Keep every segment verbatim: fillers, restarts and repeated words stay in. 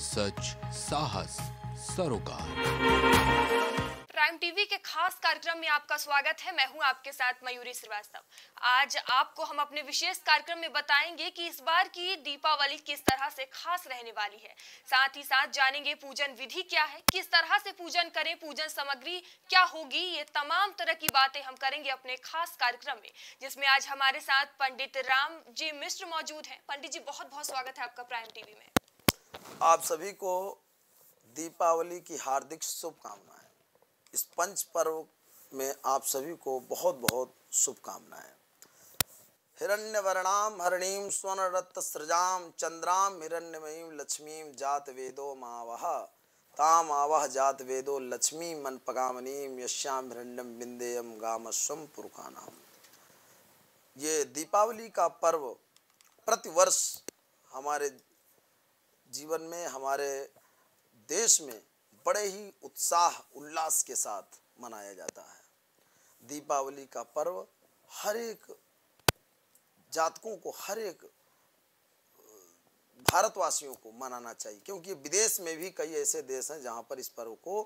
सच, साहस, सरोकार। Prime TV के खास कार्यक्रम में आपका स्वागत है। मैं हूं आपके साथ मयूरी श्रीवास्तव। आज आपको हम अपने विशेष कार्यक्रम में बताएंगे कि इस बार की दीपावली किस तरह से खास रहने वाली है। साथ ही साथ जानेंगे पूजन विधि क्या है, किस तरह से पूजन करें, पूजन सामग्री क्या होगी, ये तमाम तरह की बातें हम करेंगे अपने खास कार्यक्रम में, जिसमें आज हमारे साथ पंडित राम जी मिश्र मौजूद है। पंडित जी, बहुत बहुत स्वागत है आपका प्राइम टीवी में। आप सभी को दीपावली की हार्दिक शुभकामनाएं। इस पंच पर्व में आप सभी को बहुत बहुत शुभकामनाएं। हिरण्यवर्णाम हरणीम स्वर्ण रत्न सृजाम चंद्राम हिरण्यमयीम लक्ष्मीम जात वेदो मावह ताम आवह जात वेदो लक्ष्मी मन पगामनीम यश्याम हिरण्यम बिंदेयम गामस्वम पुरुखानाम। ये दीपावली का पर्व प्रतिवर्ष हमारे जीवन में, हमारे देश में बड़े ही उत्साह उल्लास के साथ मनाया जाता है। दीपावली का पर्व हर एक जातकों को, हर एक भारतवासियों को मनाना चाहिए, क्योंकि विदेश में भी कई ऐसे देश हैं जहां पर इस पर्व को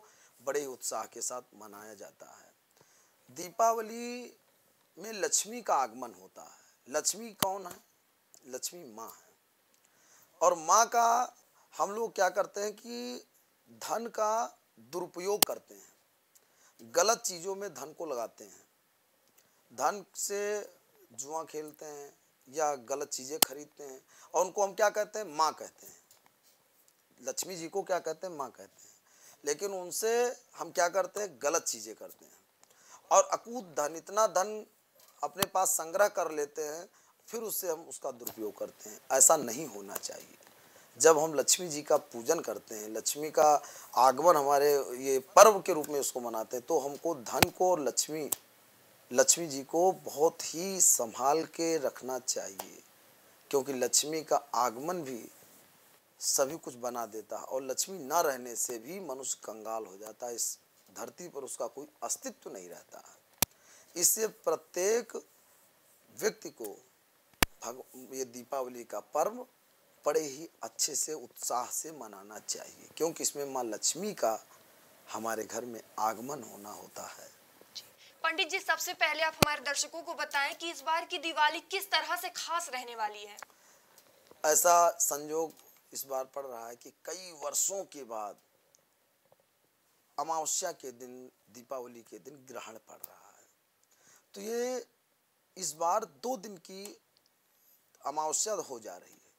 बड़े ही उत्साह के साथ मनाया जाता है। दीपावली में लक्ष्मी का आगमन होता है। लक्ष्मी कौन है? लक्ष्मी माँ है। और माँ का हम लोग क्या करते हैं कि धन का दुरुपयोग करते हैं, गलत चीज़ों में धन को लगाते हैं, धन से जुआ खेलते हैं या गलत चीज़ें खरीदते हैं, और उनको हम क्या कहते हैं? माँ कहते हैं। लक्ष्मी जी को क्या कहते हैं? माँ कहते हैं। लेकिन उनसे हम क्या करते हैं? गलत चीज़ें करते हैं और अकूत धन, इतना धन अपने पास संग्रह कर लेते हैं, फिर उससे हम उसका दुरुपयोग करते हैं। ऐसा नहीं होना चाहिए। जब हम लक्ष्मी जी का पूजन करते हैं, लक्ष्मी का आगमन हमारे ये पर्व के रूप में उसको मनाते हैं, तो हमको धन को, लक्ष्मी लक्ष्मी जी को बहुत ही संभाल के रखना चाहिए, क्योंकि लक्ष्मी का आगमन भी सभी कुछ बना देता है। और लक्ष्मी ना रहने से भी मनुष्य कंगाल हो जाता है, इस धरती पर उसका कोई अस्तित्व नहीं रहता। इससे प्रत्येक व्यक्ति को ये दीपावली का पर्व बड़े ही अच्छे से, उत्साह से मनाना चाहिए, क्योंकि इसमें माँ लक्ष्मी का हमारे घर में आगमन होना होता है। पंडित जी, सबसे पहले आप हमारे दर्शकों को बताएं कि इस बार की दिवाली किस तरह से खास रहने वाली है। ऐसा संयोग इस बार पड़ रहा है कि कई वर्षों के बाद अमावस्या के दिन, दीपावली के दिन ग्रहण पड़ रहा है। तो ये इस बार दो दिन की अमावस्या हो जा रही है,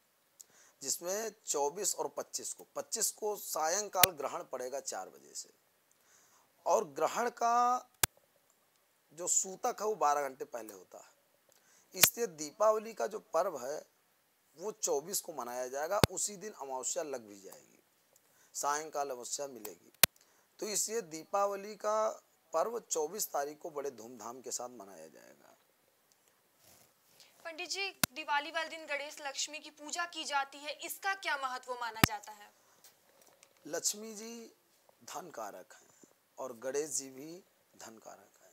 जिसमें चौबीस और पच्चीस को पच्चीस को सायंकाल ग्रहण पड़ेगा चार बजे से, और ग्रहण का जो सूतक है वो बारह घंटे पहले होता है। इसलिए दीपावली का जो पर्व है वो चौबीस को मनाया जाएगा। उसी दिन अमावस्या लग भी जाएगी, सायंकाल अमावस्या मिलेगी। तो इसलिए दीपावली का पर्व चौबीस तारीख को बड़े धूमधाम के साथ मनाया जाएगा। पंडित जी, दिवाली वाले दिन गणेश लक्ष्मी की पूजा की जाती है, इसका क्या महत्व माना जाता है? लक्ष्मी जी धन कारक हैं और गणेश जी भी धन कारक हैं।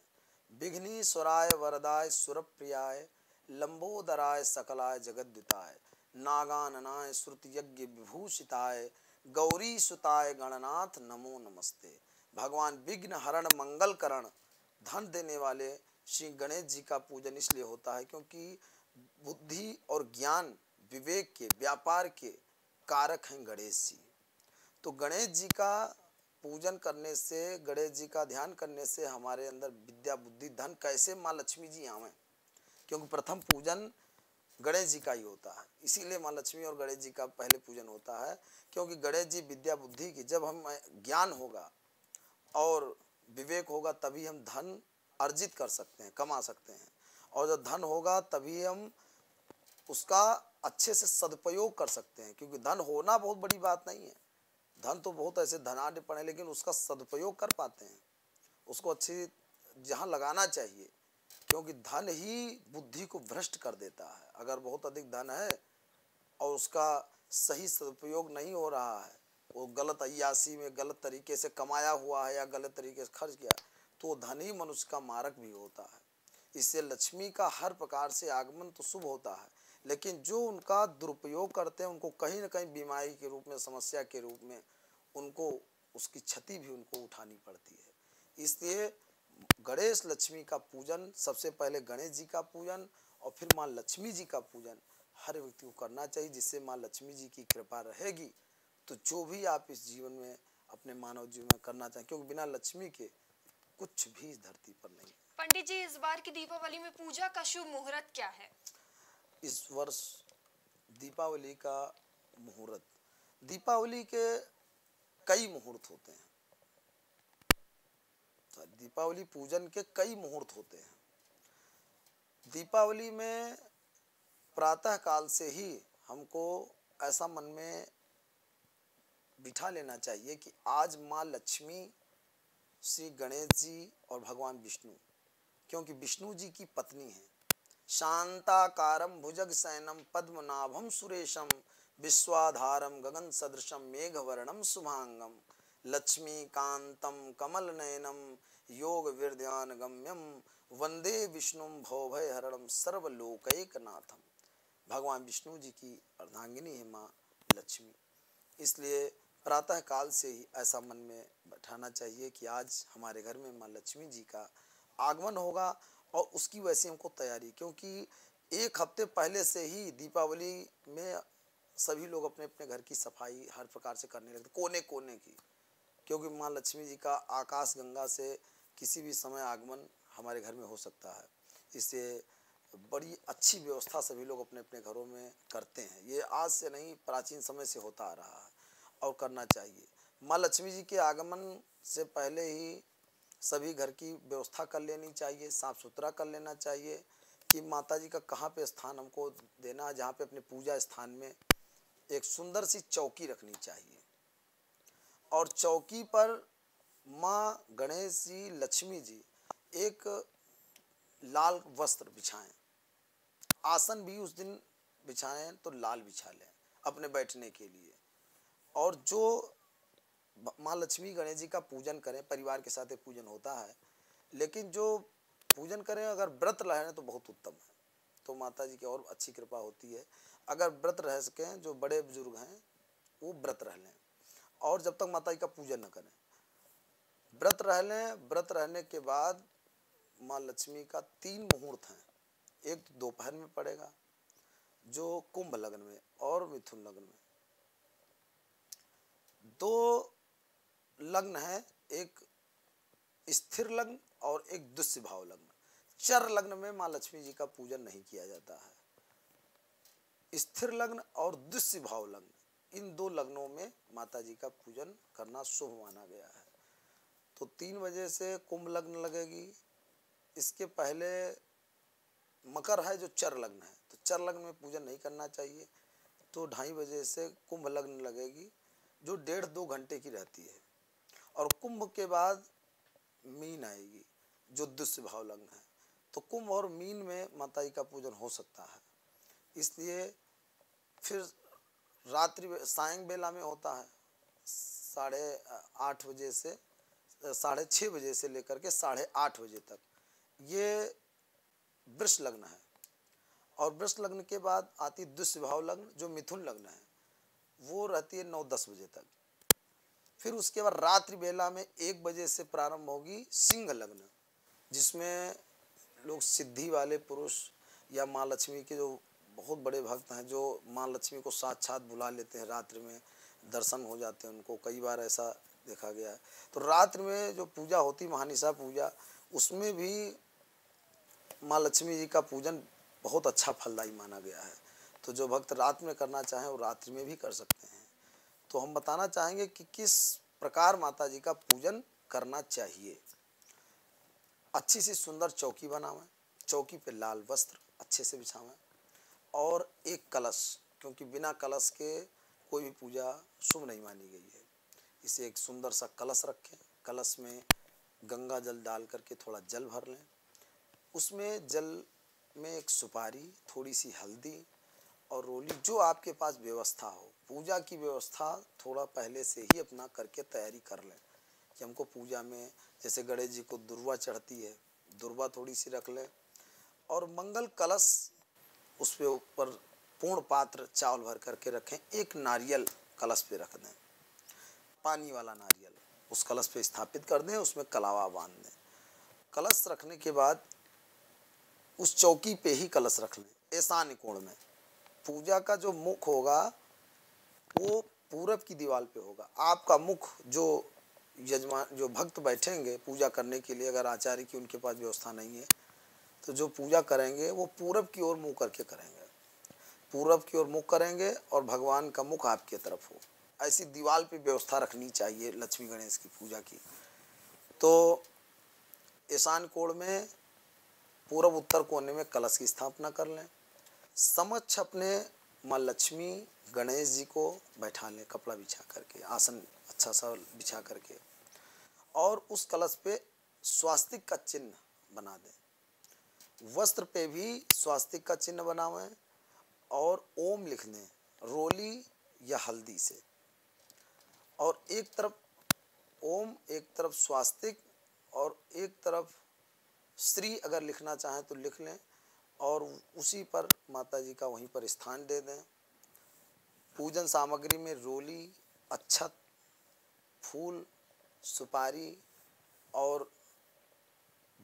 विघ्नेश्वराय वरदाय सुरप्रियाय लंबोदराय सकलाय जगद्दिताय नागाननाय श्रुतियज्ञ विभूषिताय गौरी सुताय गणनाथ नमो नमस्ते। भगवान विघ्न हरण, मंगल करण, धन देने वाले श्री गणेश जी का पूजन इसलिए होता है क्योंकि बुद्धि और ज्ञान, विवेक के, व्यापार के कारक हैं गणेश जी। तो गणेश जी का पूजन करने से, गणेश जी का ध्यान करने से हमारे अंदर विद्या, बुद्धि, धन कैसे माँ लक्ष्मी जी आवें, क्योंकि प्रथम पूजन गणेश जी का ही होता है। इसीलिए माँ लक्ष्मी और गणेश जी का पहले पूजन होता है, क्योंकि गणेश जी विद्या, बुद्धि की, जब हम ज्ञान होगा और विवेक होगा तभी हम धन अर्जित कर सकते हैं, कमा सकते हैं, और जब धन होगा तभी हम उसका अच्छे से सदुपयोग कर सकते हैं, क्योंकि धन होना बहुत बड़ी बात नहीं है। धन तो बहुत ऐसे धनाढ़ पड़े, लेकिन उसका सदुपयोग कर पाते हैं, उसको अच्छी जहाँ लगाना चाहिए, क्योंकि धन ही बुद्धि को भ्रष्ट कर देता है। अगर बहुत अधिक धन है और उसका सही सदुपयोग नहीं हो रहा है, वो गलत अय्यासी में, गलत तरीके से कमाया हुआ है या गलत तरीके से खर्च किया, तो धन ही मनुष्य का मारक भी होता है। इससे लक्ष्मी का हर प्रकार से आगमन तो शुभ होता है, लेकिन जो उनका दुरुपयोग करते हैं उनको कहीं ना कहीं बीमारी के रूप में, समस्या के रूप में उनको उसकी क्षति भी उनको उठानी पड़ती है। इसलिए गणेश लक्ष्मी का पूजन, सबसे पहले गणेश जी का पूजन और फिर माँ लक्ष्मी जी का पूजन हर व्यक्ति को करना चाहिए, जिससे माँ लक्ष्मी जी की कृपा रहेगी तो जो भी आप इस जीवन में अपने मानव जीवन में करना चाहें, क्योंकि बिना लक्ष्मी के कुछ भी इस धरती पर नहीं। पंडित जी, इस बार की दीपावली में पूजा का शुभ मुहूर्त क्या है? इस वर्ष दीपावली का मुहूर्त, दीपावली के कई मुहूर्त होते हैं, दीपावली पूजन के कई मुहूर्त होते हैं। दीपावली में प्रातः काल से ही हमको ऐसा मन में बिठा लेना चाहिए कि आज माँ लक्ष्मी, श्री गणेश जी और भगवान विष्णु, क्योंकि विष्णु जी की पत्नी है, शांताकारं भुजगशयनं पद्मनाभं सुरेशं विश्वाधारं गगन सदृशं मेघवर्णं शुभांगं लक्ष्मीकांतं कमलनयनं योगविद्यानगम्यं वंदे विष्णुं भवभयहरणं सर्वलोकैकनाथं। भगवान विष्णु जी की अर्धांगिनी है माँ लक्ष्मी, इसलिए प्रातः काल से ही ऐसा मन में बैठाना चाहिए कि आज हमारे घर में माँ लक्ष्मी जी का आगमन होगा और उसकी वैसे हमको तैयारी, क्योंकि एक हफ्ते पहले से ही दीपावली में सभी लोग अपने अपने घर की सफाई हर प्रकार से करने लगते, कोने कोने की, क्योंकि माँ लक्ष्मी जी का आकाश गंगा से किसी भी समय आगमन हमारे घर में हो सकता है। इससे बड़ी अच्छी व्यवस्था सभी लोग अपने अपने घरों में करते हैं, ये आज से नहीं प्राचीन समय से होता आ रहा है और करना चाहिए। माँ लक्ष्मी जी के आगमन से पहले ही सभी घर की व्यवस्था कर लेनी चाहिए, साफ सुथरा कर लेना चाहिए कि माता जी का कहाँ पे स्थान हमको देना है, जहाँ पे अपने पूजा स्थान में एक सुंदर सी चौकी रखनी चाहिए और चौकी पर माँ गणेश जी, लक्ष्मी जी एक लाल वस्त्र बिछाएं, आसन भी उस दिन बिछाएं तो लाल बिछा लें अपने बैठने के लिए। और जो माँ लक्ष्मी गणेश जी का पूजन करें, परिवार के साथ पूजन होता है, लेकिन जो पूजन करें अगर व्रत रहें तो बहुत उत्तम है, तो माता जी की और अच्छी कृपा होती है। अगर व्रत रह सकें, जो बड़े बुजुर्ग हैं वो व्रत रह लें और जब तक माता जी का पूजन न करें व्रत रह लें। व्रत रहने के बाद माँ लक्ष्मी का तीन मुहूर्त हैं, एक दोपहर में पड़ेगा जो कुंभ लग्न में और मिथुन लग्न में, दो लग्न हैं, एक स्थिर लग्न और एक दुष्य भाव लग्न। चर लग्न में माँ लक्ष्मी जी का पूजन नहीं किया जाता है। स्थिर लग्न और दुष्य भाव लग्न, इन दो लग्नों में माता जी का पूजन करना शुभ माना गया है। तो तीन बजे से कुंभ लग्न लगेगी, इसके पहले मकर है जो चर लग्न है, तो चर लग्न में पूजन नहीं करना चाहिए। तो ढाई बजे से कुंभ लग्न लगेगी जो डेढ़ दो घंटे की रहती है और कुंभ के बाद मीन आएगी जो दुष्य भाव लग्न है, तो कुंभ और मीन में माता जी का पूजन हो सकता है। इसलिए फिर रात्रि सायं बेला में होता है, साढ़े आठ बजे से साढ़े छः बजे से लेकर के साढ़े आठ बजे तक, ये वृष लग्न है। और वृष लग्न के बाद आती दुष्भाव लग्न जो मिथुन लग्न है, वो रहती है नौ दस बजे तक। फिर उसके बाद रात्रि बेला में एक बजे से प्रारंभ होगी सिंह लग्न, जिसमें लोग सिद्धि वाले पुरुष या माँ लक्ष्मी के जो बहुत बड़े भक्त हैं, जो माँ लक्ष्मी को साक्षात बुला लेते हैं, रात्रि में दर्शन हो जाते हैं उनको, कई बार ऐसा देखा गया है। तो रात्रि में जो पूजा होती महानिशा पूजा, उसमें भी माँ लक्ष्मी जी का पूजन बहुत अच्छा फलदायी माना गया है। तो जो भक्त रात में करना चाहें वो रात्रि में भी कर सकते हैं। तो हम बताना चाहेंगे कि किस प्रकार माता जी का पूजन करना चाहिए। अच्छी सी सुंदर चौकी बनावें, चौकी पे लाल वस्त्र अच्छे से बिछावें और एक कलश, क्योंकि बिना कलश के कोई भी पूजा शुभ नहीं मानी गई है। इसे एक सुंदर सा कलश रखें, कलश में गंगा जल डाल करके थोड़ा जल भर लें, उसमें जल में एक सुपारी, थोड़ी सी हल्दी और रोली, जो आपके पास व्यवस्था हो, पूजा की व्यवस्था थोड़ा पहले से ही अपना करके तैयारी कर लें कि हमको पूजा में, जैसे गणेश जी को दुर्वा चढ़ती है, दुर्वा थोड़ी सी रख लें और मंगल कलश उस पे ऊपर पूर्ण पात्र चावल भर करके रखें, एक नारियल कलश पे रख दें, पानी वाला नारियल उस कलश पे स्थापित कर दें, उसमें कलावा बांध दें। कलश रखने के बाद उस चौकी पे ही कलश रख लें ईशान्य कोण में। पूजा का जो मुख होगा वो पूरब की दीवार पे होगा। आपका मुख जो यजमान जो भक्त बैठेंगे पूजा करने के लिए, अगर आचार्य की उनके पास व्यवस्था नहीं है तो जो पूजा करेंगे वो पूरब की ओर मुँह करके करेंगे, पूरब की ओर मुख करेंगे और भगवान का मुख आपके तरफ हो, ऐसी दीवार पे व्यवस्था रखनी चाहिए लक्ष्मी गणेश की पूजा की। तो ईशान कोण में पूरब उत्तर कोने में कलश की स्थापना कर लें। समक्ष अपने माँ लक्ष्मी गणेश जी को बैठा लें कपड़ा बिछा करके, आसन अच्छा सा बिछा करके, और उस कलश पे स्वास्तिक का चिन्ह बना दें। वस्त्र पे भी स्वास्तिक का चिन्ह बनावें और ओम लिख दें रोली या हल्दी से, और एक तरफ ओम, एक तरफ स्वास्तिक और एक तरफ श्री अगर लिखना चाहें तो लिख लें, और उसी पर माता जी का वहीं पर स्थान दे दें। पूजन सामग्री में रोली, अक्षत, फूल, सुपारी और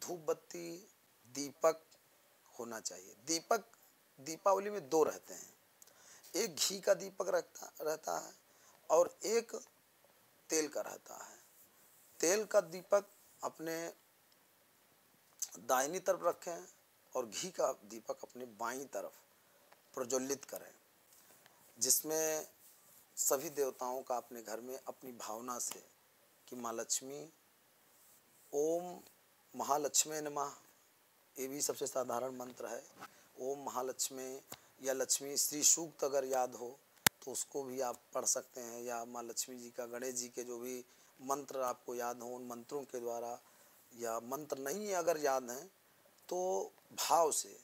धूप बत्ती, दीपक होना चाहिए। दीपक दीपावली में दो रहते हैं, एक घी का दीपक रहता रहता है और एक तेल का रहता है। तेल का दीपक अपने दाहिनी तरफ रखें और घी का दीपक अपने बाईं तरफ प्रज्वलित करें, जिसमें सभी देवताओं का अपने घर में अपनी भावना से कि माँ लक्ष्मी ओम महालक्ष्मी नमः, ये भी सबसे साधारण मंत्र है। ओम महालक्ष्मी या लक्ष्मी श्री सूक्त अगर याद हो तो उसको भी आप पढ़ सकते हैं, या माँ लक्ष्मी जी का गणेश जी के जो भी मंत्र आपको याद हो उन मंत्रों के द्वारा, या मंत्र नहीं अगर याद हैं तो भाव से,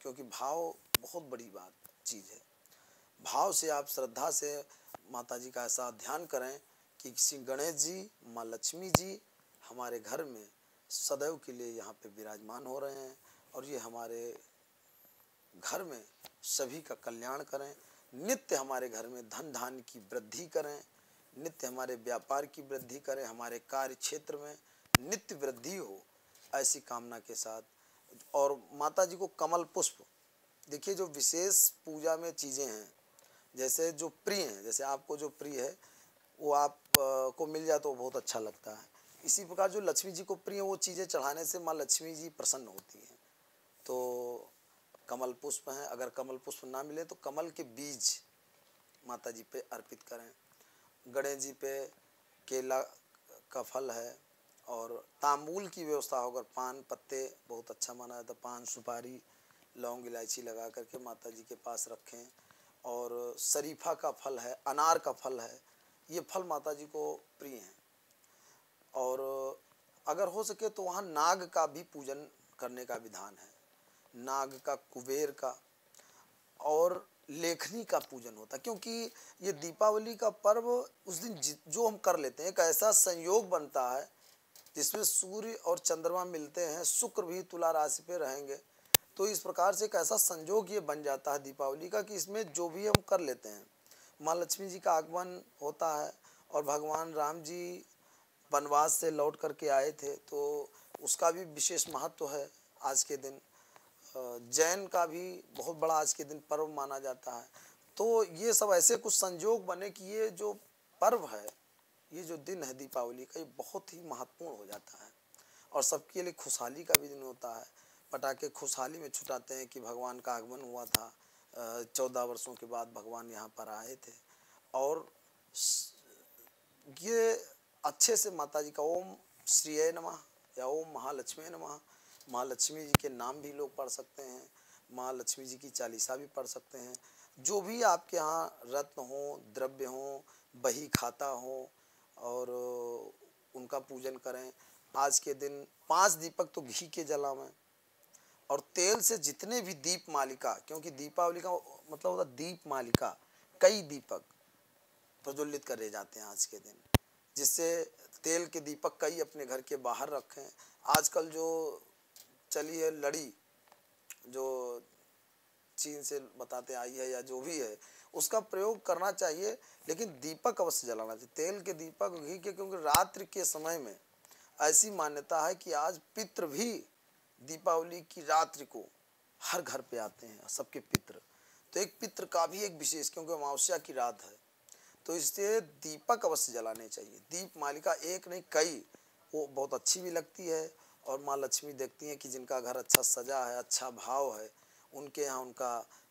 क्योंकि भाव बहुत बड़ी बात चीज़ है। भाव से आप श्रद्धा से माता जी का ऐसा ध्यान करें कि श्री गणेश जी माँ लक्ष्मी जी हमारे घर में सदैव के लिए यहाँ पे विराजमान हो रहे हैं और ये हमारे घर में सभी का कल्याण करें, नित्य हमारे घर में धन धान्य की वृद्धि करें, नित्य हमारे व्यापार की वृद्धि करें, हमारे कार्य क्षेत्र में नित्य वृद्धि हो, ऐसी कामना के साथ। और माता जी को कमल पुष्प, देखिए जो विशेष पूजा में चीज़ें हैं जैसे जो प्रिय हैं, जैसे आपको जो प्रिय है वो आप को मिल जाए तो बहुत अच्छा लगता है, इसी प्रकार जो लक्ष्मी जी को प्रिय वो चीज़ें चढ़ाने से माँ लक्ष्मी जी प्रसन्न होती हैं। तो कमल पुष्प हैं, अगर कमल पुष्प ना मिले तो कमल के बीज माता जी पे अर्पित करें। गणेश जी पे केला का फल है और तांबूल की व्यवस्था होकर पान पत्ते बहुत अच्छा माना जाता है, पान सुपारी लौंग इलायची लगा करके माता जी के पास रखें। और शरीफा का फल है, अनार का फल है, ये फल माता जी को प्रिय हैं। और अगर हो सके तो वहाँ नाग का भी पूजन करने का विधान है, नाग का, कुबेर का और लेखनी का पूजन होता है, क्योंकि ये दीपावली का पर्व उस दिन जो हम कर लेते हैं एक ऐसा संयोग बनता है जिसमें सूर्य और चंद्रमा मिलते हैं, शुक्र भी तुला राशि पे रहेंगे, तो इस प्रकार से एक ऐसा संयोग ये बन जाता है दीपावली का कि इसमें जो भी हम कर लेते हैं, माँ लक्ष्मी जी का आगमन होता है। और भगवान राम जी वनवास से लौट करके आए थे तो उसका भी विशेष महत्व है। आज के दिन जैन का भी बहुत बड़ा आज के दिन पर्व माना जाता है। तो ये सब ऐसे कुछ संयोग बने कि ये जो पर्व है, ये जो दिन है दीपावली का, ये बहुत ही महत्वपूर्ण हो जाता है और सबके लिए खुशहाली का भी दिन होता है। पटाखे खुशहाली में छुटाते हैं कि भगवान का आगमन हुआ था, चौदह वर्षों के बाद भगवान यहाँ पर आए थे, और ये अच्छे से माता जी का ओम श्रीये नमः या ओम महालक्ष्मी नमः, माँ लक्ष्मी जी के नाम भी लोग पढ़ सकते हैं, माँ लक्ष्मी जी की चालीसा भी पढ़ सकते हैं। जो भी आपके यहाँ रत्न हो, द्रव्य हो, बही खाता हो, और उनका पूजन करें। आज के दिन पांच दीपक तो घी के जलावें, और तेल से जितने भी दीप मालिका, क्योंकि दीपावली का मतलब होता दीप मालिका, कई दीपक प्रज्वलित करे जाते हैं आज के दिन, जिससे तेल के दीपक कई अपने घर के बाहर रखें। आजकल जो चलिए लड़ी जो चीन से बताते आई है या जो भी है उसका प्रयोग करना चाहिए, लेकिन दीपक अवश्य जलाना चाहिए, तेल के दीपक, घी के, क्योंकि रात्रि के समय में ऐसी मान्यता है कि आज पितृ भी दीपावली की रात्रि को हर घर पे आते हैं, सबके पितृ। तो एक पितृ का भी एक विशेष, क्योंकि अमावस्या की रात है, तो इसलिए दीपक अवश्य जलाने चाहिए। दीप मालिका एक नहीं कई, वो बहुत अच्छी भी लगती है, और माँ लक्ष्मी देखती हैं कि जिनका घर अच्छा सजा है, अच्छा भाव है, उनके यहाँ उनका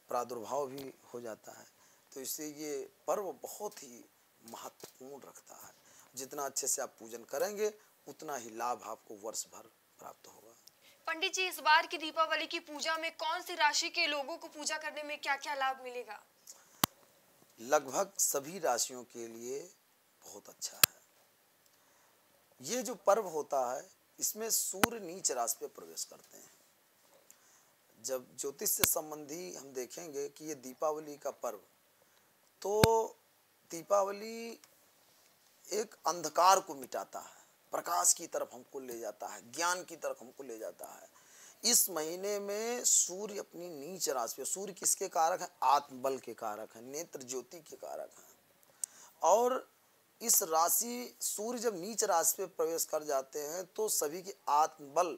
प्रादुर्भाव भी हो जाता है। तो इसलिए ये पर्व बहुत ही महत्वपूर्ण रखता है। जितना अच्छे से आप पूजन करेंगे उतना ही लाभ आपको वर्ष भर प्राप्त होगा। पंडित जी, इस बार की दीपावली की पूजा में कौन सी राशि के लोगों को पूजा करने में क्या क्या लाभ मिलेगा? लगभग सभी राशियों के लिए बहुत अच्छा है। ये जो पर्व होता है इसमें सूर्य नीच राशि पे प्रवेश करते हैं। जब ज्योतिष से संबंधी हम देखेंगे कि ये दीपावली का पर्व, तो दीपावली एक अंधकार को मिटाता है, प्रकाश की तरफ हमको ले जाता है, ज्ञान की तरफ हमको ले जाता है। इस महीने में सूर्य अपनी नीच राशि, सूर्य किसके कारक है? आत्मबल के कारक है, नेत्र ज्योति के कारक है। और इस राशि सूर्य जब नीच राशि पे प्रवेश कर जाते हैं तो सभी के आत्मबल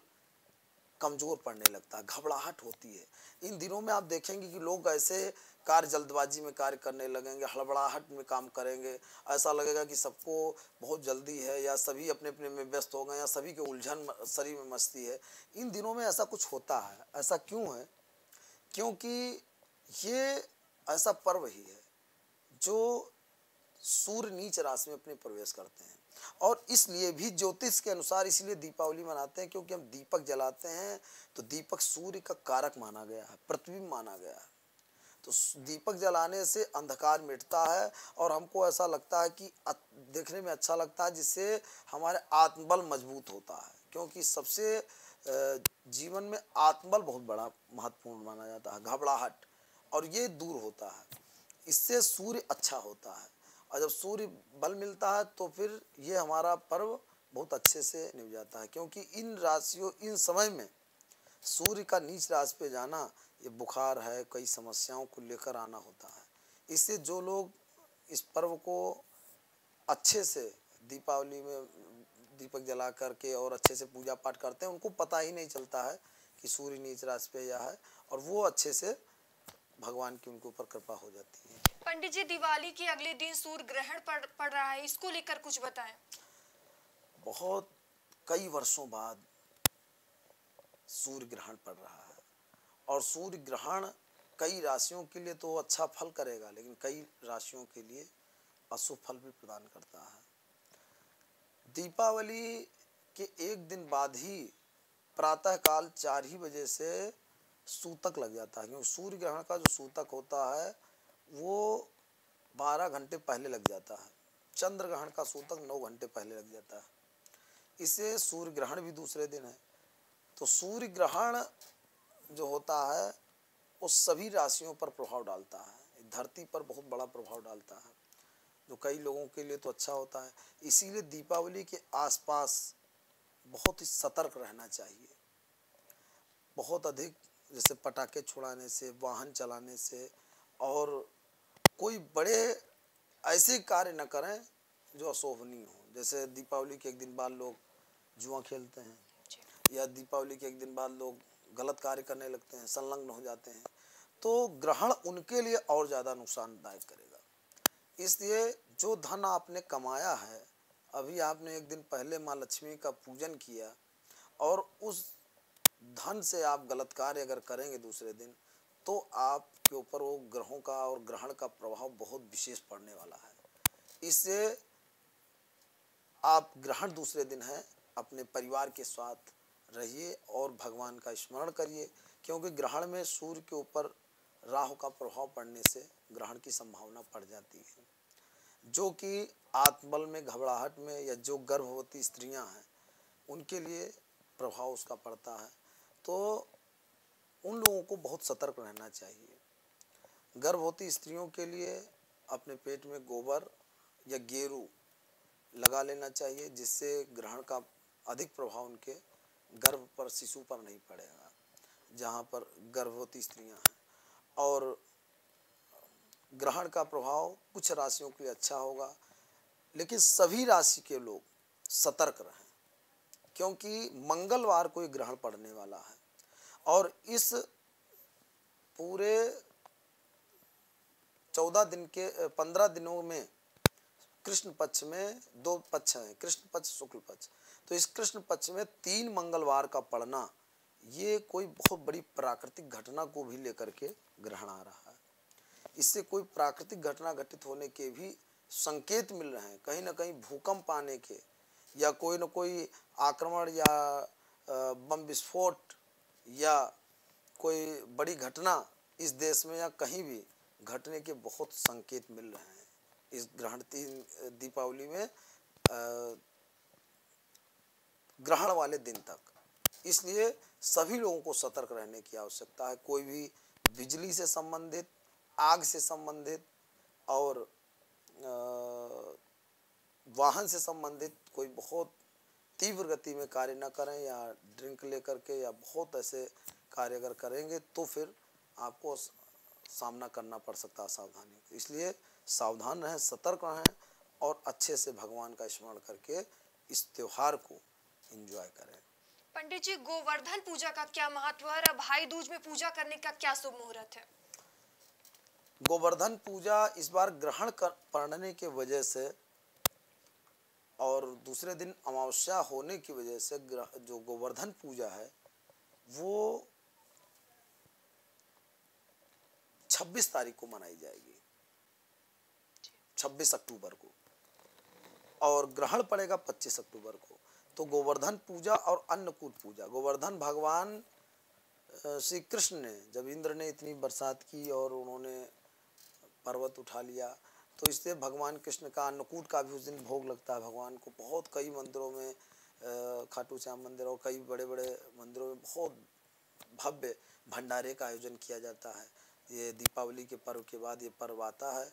कमजोर पड़ने लगता है, घबराहट होती है। इन दिनों में आप देखेंगे कि लोग ऐसे कार्य जल्दबाजी में कार्य करने लगेंगे, हड़बड़ाहट में काम करेंगे, ऐसा लगेगा कि सबको बहुत जल्दी है, या सभी अपने अपने में व्यस्त हो गए, या सभी के उलझन शरीर में मस्ती है। इन दिनों में ऐसा कुछ होता है। ऐसा क्यों है? क्योंकि ये ऐसा पर्व ही है जो सूर्य नीच राशि में अपने प्रवेश करते हैं, और इसलिए भी ज्योतिष के अनुसार इसलिए दीपावली मनाते हैं क्योंकि हम दीपक जलाते हैं। तो दीपक सूर्य का कारक माना गया है, प्रतिबिंब माना गया है। तो दीपक जलाने से अंधकार मिटता है और हमको ऐसा लगता है कि देखने में अच्छा लगता है, जिससे हमारे आत्मबल मजबूत होता है। क्योंकि सबसे जीवन में आत्मबल बहुत बड़ा महत्वपूर्ण माना जाता है, घबराहट, और ये दूर होता है। इससे सूर्य अच्छा होता है, और जब सूर्य बल मिलता है तो फिर ये हमारा पर्व बहुत अच्छे से निभ जाता है। क्योंकि इन राशियों इन समय में सूर्य का नीच राशि पे जाना, ये बुखार है, कई समस्याओं को लेकर आना होता है। इससे जो लोग इस पर्व को अच्छे से दीपावली में दीपक जला करके और अच्छे से पूजा पाठ करते हैं, उनको पता ही नहीं चलता है कि सूर्य नीच राशि पे यह है, और वो अच्छे से भगवान की उनके ऊपर कृपा हो जाती है। पंडित जी, दिवाली के अगले दिन सूर्य ग्रहण पड़ पड़ रहा है, इसको लेकर कुछ बताएं। बहुत कई वर्षों बाद सूर्य ग्रहण पड़ रहा है, और सूर्य ग्रहण कई राशियों के लिए तो अच्छा फल करेगा, लेकिन कई राशियों के लिए अशुभ फल भी प्रदान करता है। दीपावली के एक दिन बाद ही प्रातःकाल चार ही बजे से सूतक लग जाता है, क्योंकि सूर्य ग्रहण का जो सूतक होता है वो बारह घंटे पहले लग जाता है, चंद्र ग्रहण का सूतक नौ घंटे पहले लग जाता है। इसे सूर्य ग्रहण भी दूसरे दिन है। तो सूर्य ग्रहण जो होता है वो सभी राशियों पर प्रभाव डालता है, धरती पर बहुत बड़ा प्रभाव डालता है, जो कई लोगों के लिए तो अच्छा होता है। इसीलिए दीपावली के आसपास बहुत ही सतर्क रहना चाहिए। बहुत अधिक जैसे पटाखे छुड़ाने से, वाहन चलाने से, और कोई बड़े ऐसे कार्य न करें जो अशोभनीय हो। जैसे दीपावली के एक दिन बाद लोग जुआ खेलते हैं, या दीपावली के एक दिन बाद लोग गलत कार्य करने लगते हैं, संलग्न हो जाते हैं, तो ग्रहण उनके लिए और ज़्यादा नुकसानदायक करेगा। इसलिए जो धन आपने कमाया है, अभी आपने एक दिन पहले माँ लक्ष्मी का पूजन किया, और उस धन से आप गलत कार्य अगर करेंगे दूसरे दिन, तो आपके ऊपर वो ग्रहों का और ग्रहण का प्रभाव बहुत विशेष पड़ने वाला है। इससे आप ग्रहण दूसरे दिन है, अपने परिवार के साथ रहिए और भगवान का स्मरण करिए, क्योंकि ग्रहण में सूर्य के ऊपर राहु का प्रभाव पड़ने से ग्रहण की संभावना बढ़ जाती है, जो कि आत्मबल में, घबराहट में, या जो गर्भवती स्त्रियां हैं उनके लिए प्रभाव उसका पड़ता है। तो उन लोगों को बहुत सतर्क रहना चाहिए। गर्भवती स्त्रियों के लिए अपने पेट में गोबर या गेरू लगा लेना चाहिए, जिससे ग्रहण का अधिक प्रभाव उनके गर्भ पर, शिशु पर नहीं पड़ेगा, जहाँ पर गर्भवती स्त्रियाँ हैं। और ग्रहण का प्रभाव कुछ राशियों के लिए अच्छा होगा, लेकिन सभी राशि के लोग सतर्क रहें क्योंकि मंगलवार को ये ग्रहण पड़ने वाला है और इस पूरे चौदह दिन के पंद्रह दिनों में कृष्ण पक्ष में दो पक्ष हैं, कृष्ण पक्ष शुक्ल पक्ष, तो इस कृष्ण पक्ष में तीन मंगलवार का पड़ना ये कोई बहुत बड़ी प्राकृतिक घटना को भी लेकर के ग्रहण आ रहा है। इससे कोई प्राकृतिक घटना घटित होने के भी संकेत मिल रहे हैं, कहीं ना कहीं भूकंप आने के या कोई ना कोई आक्रमण या बम विस्फोट या कोई बड़ी घटना इस देश में या कहीं भी घटने के बहुत संकेत मिल रहे हैं। इस ग्रहण तीन दीपावली में ग्रहण वाले दिन तक, इसलिए सभी लोगों को सतर्क रहने की आवश्यकता है। कोई भी बिजली से संबंधित, आग से संबंधित और आ, वाहन से संबंधित कोई बहुत तीव्र गति में कार्य न करें या ड्रिंक लेकर के या बहुत ऐसे कार्य अगर करेंगे तो फिर आपको सामना करना पड़ सकता है सावधानी। इसलिए सावधान रहें, सतर्क रहें और अच्छे से भगवान का स्मरण करके इस त्योहार को एंजॉय करें। पंडित जी, गोवर्धन पूजा का क्या महत्व है और भाई दूज में पूजा करने का क्या शुभ मुहूर्त है? गोवर्धन पूजा इस बार ग्रहण पड़ने के वजह से और दूसरे दिन अमावस्या होने की वजह से जो गोवर्धन पूजा है वो छब्बीस तारीख को मनाई जाएगी, छब्बीस अक्टूबर को, और ग्रहण पड़ेगा पच्चीस अक्टूबर को। तो गोवर्धन पूजा और अन्नकूट पूजा, गोवर्धन भगवान श्री कृष्ण ने, जब इंद्र ने इतनी बरसात की और उन्होंने पर्वत उठा लिया तो इससे भगवान कृष्ण का अन्नकूट का भी उस दिन भोग लगता है। भगवान को बहुत कई मंदिरों में, खाटू श्याम मंदिर और कई बड़े बड़े मंदिरों में बहुत भव्य भंडारे का आयोजन किया जाता है। ये दीपावली के पर्व के बाद ये पर्व आता है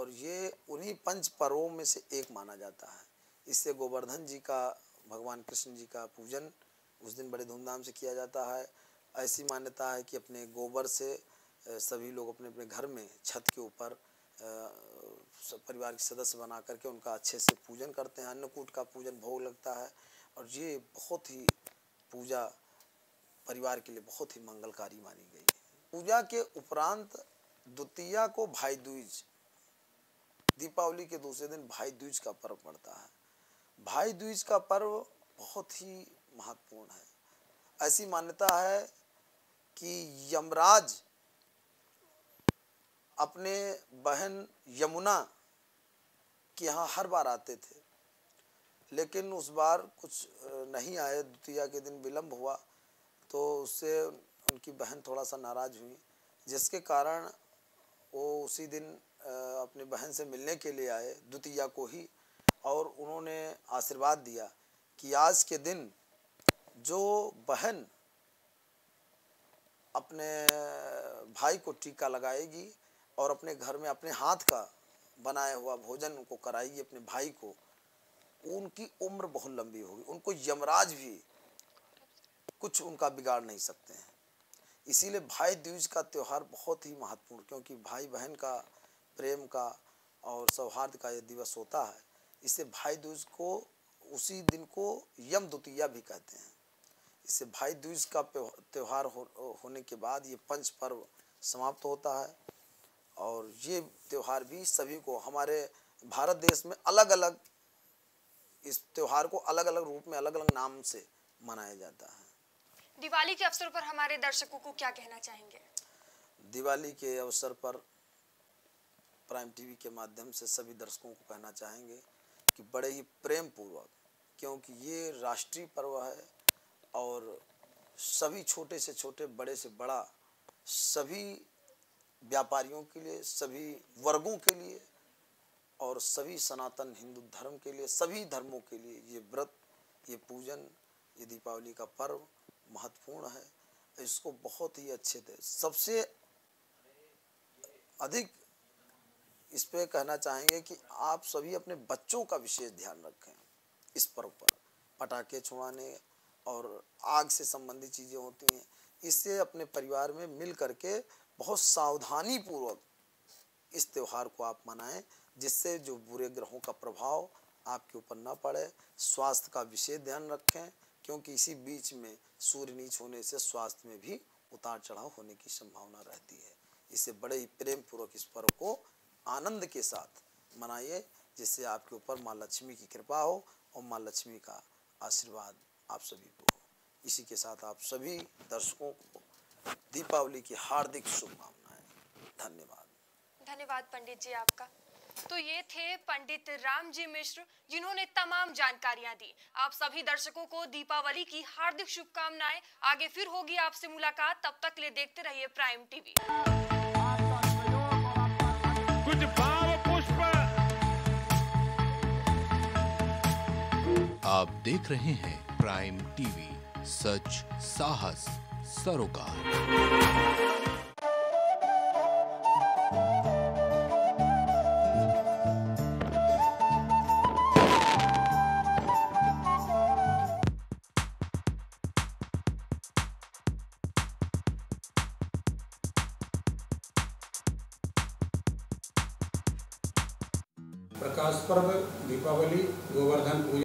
और ये उन्हीं पंच पर्वों में से एक माना जाता है। इससे गोवर्धन जी का, भगवान कृष्ण जी का पूजन उस दिन बड़े धूमधाम से किया जाता है। ऐसी मान्यता है कि अपने गोबर से सभी लोग अपने अपने घर में छत के ऊपर परिवार के सदस्य बना करके उनका अच्छे से पूजन करते हैं। अन्नकूट का पूजन भोग लगता है और ये बहुत ही पूजा परिवार के लिए बहुत ही मंगलकारी मानी गई है। पूजा के उपरांत द्वितीया को भाई दूज, दीपावली के दूसरे दिन भाई दूज का पर्व पड़ता है। भाई दूज का पर्व बहुत ही महत्वपूर्ण है। ऐसी मान्यता है कि यमराज अपने बहन यमुना के यहाँ हर बार आते थे, लेकिन उस बार कुछ नहीं आए, द्वितीया के दिन विलम्ब हुआ तो उससे उनकी बहन थोड़ा सा नाराज हुई, जिसके कारण वो उसी दिन अपने बहन से मिलने के लिए आए द्वितीया को ही, और उन्होंने आशीर्वाद दिया कि आज के दिन जो बहन अपने भाई को टीका लगाएगी और अपने घर में अपने हाथ का बनाया हुआ भोजन उनको कराएगी अपने भाई को, उनकी उम्र बहुत लंबी होगी, उनको यमराज भी कुछ उनका बिगाड़ नहीं सकते हैं। इसीलिए भाई दूज का त्यौहार बहुत ही महत्वपूर्ण, क्योंकि भाई बहन का प्रेम का और सौहार्द का यह दिवस होता है। इससे भाई दूज को, उसी दिन को यम द्वितीया भी कहते हैं। इससे भाई दूज का त्यौहार हो, होने के बाद ये पंच पर्व समाप्त होता है और ये त्यौहार भी सभी को, हमारे भारत देश में अलग अलग इस त्यौहार को अलग अलग रूप में अलग अलग नाम से मनाया जाता है। दिवाली के अवसर पर हमारे दर्शकों को क्या कहना चाहेंगे? दिवाली के अवसर पर प्राइम टीवी के माध्यम से सभी दर्शकों को कहना चाहेंगे कि बड़े ही प्रेम पूर्वक, क्योंकि ये राष्ट्रीय पर्व है और सभी छोटे से छोटे, बड़े से बड़ा, सभी व्यापारियों के लिए, सभी वर्गों के लिए और सभी सनातन हिंदू धर्म के लिए, सभी धर्मों के लिए ये व्रत, ये पूजन, ये दीपावली का पर्व महत्वपूर्ण है। इसको बहुत ही अच्छे थे, सबसे अधिक इस पे कहना चाहेंगे कि आप सभी अपने बच्चों का विशेष ध्यान रखें। इस पर्व पर पटाखे छुड़ाने और आग से संबंधित चीज़ें होती हैं, इससे अपने परिवार में मिल करके बहुत सावधानी पूर्वक इस त्यौहार को आप मनाएं, जिससे जो बुरे ग्रहों का प्रभाव आपके ऊपर ना पड़े। स्वास्थ्य का विशेष ध्यान रखें, क्योंकि इसी बीच में सूर्य नीच होने से स्वास्थ्य में भी उतार चढ़ाव होने की संभावना रहती है। इसे बड़े ही प्रेम पूर्वक इस पर्व को आनंद के साथ मनाइए, जिससे आपके ऊपर माँ लक्ष्मी की कृपा हो और माँ लक्ष्मी का आशीर्वाद आप सभी को हो। इसी के साथ आप सभी दर्शकों को दीपावली की हार्दिक शुभकामनाएं। धन्यवाद। धन्यवाद पंडित जी आपका। तो ये थे पंडित राम जी मिश्र, जिन्होंने तमाम जानकारियां दी। आप सभी दर्शकों को दीपावली की हार्दिक शुभकामनाएं। आगे फिर होगी आपसे मुलाकात, तब तक ले देखते रहिए प्राइम टीवी। कुछ भाव पुष्प आप देख रहे हैं प्राइम टीवी, सच साहस सरोकार। प्रकाश पर्व, दीपावली, गोवर्धन पूजा।